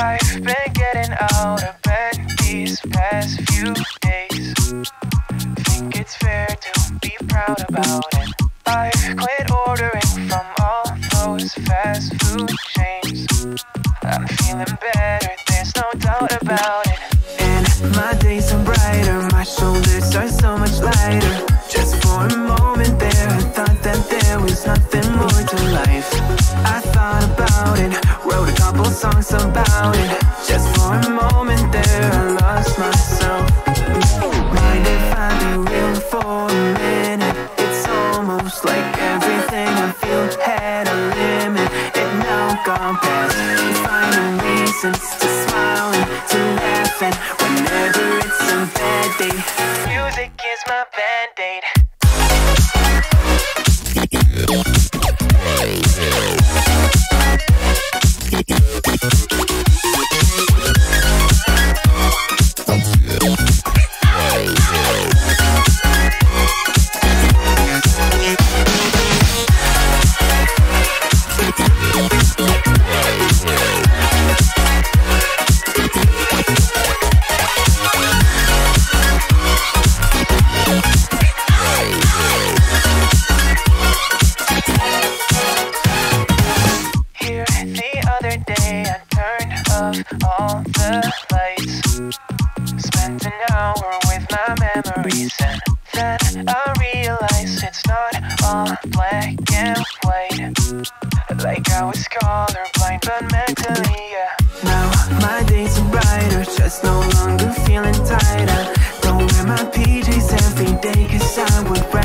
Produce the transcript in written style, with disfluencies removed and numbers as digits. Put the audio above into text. I've been getting out of bed these past few days. Think it's fair to be proud about it. I've quit ordering from all those fast food chains. I'm feeling better, there's no doubt about it. And my days are brighter, my shoulders are so much lighter. Just for a moment there, I thought that there was nothing more to life. I thought about it, wrote a couple songs about it. Just for a moment there, I lost myself. Mind if I be real for a minute? It's almost like everything I feel had a limit. It now gone past, finding reasons to smile and to laugh. And whenever it's a bad day, music is my band-aid. All the lights, spent an hour with my memories, and then I realized it's not all black and white. Like I was colorblind, but mentally, yeah. Now my days are brighter, just no longer feeling tighter. Don't wear my PJs every day, cause I would